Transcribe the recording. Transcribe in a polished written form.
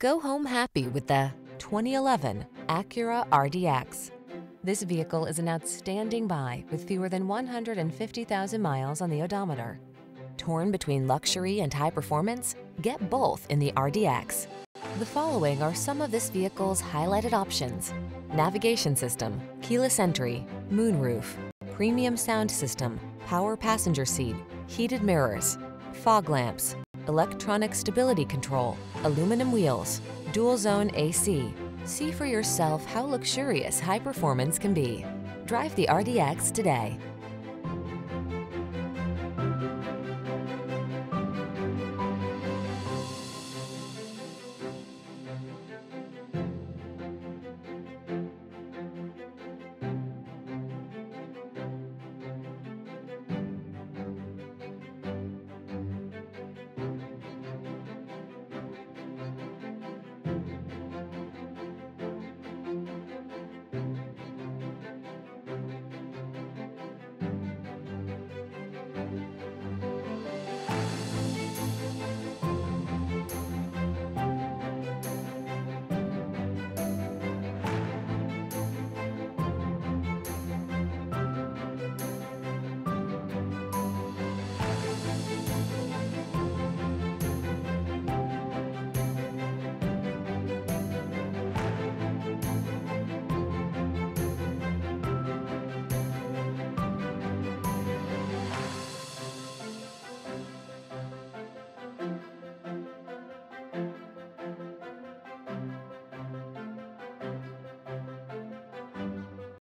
Go home happy with the 2011 Acura RDX. This vehicle is an outstanding buy with fewer than 150,000 miles on the odometer. Torn between luxury and high performance? Get both in the RDX. The following are some of this vehicle's highlighted options: navigation system, keyless entry, moonroof, premium sound system, power passenger seat, heated mirrors, fog lamps, electronic stability control, aluminum wheels, dual zone AC. See for yourself how luxurious high performance can be. Drive the RDX today.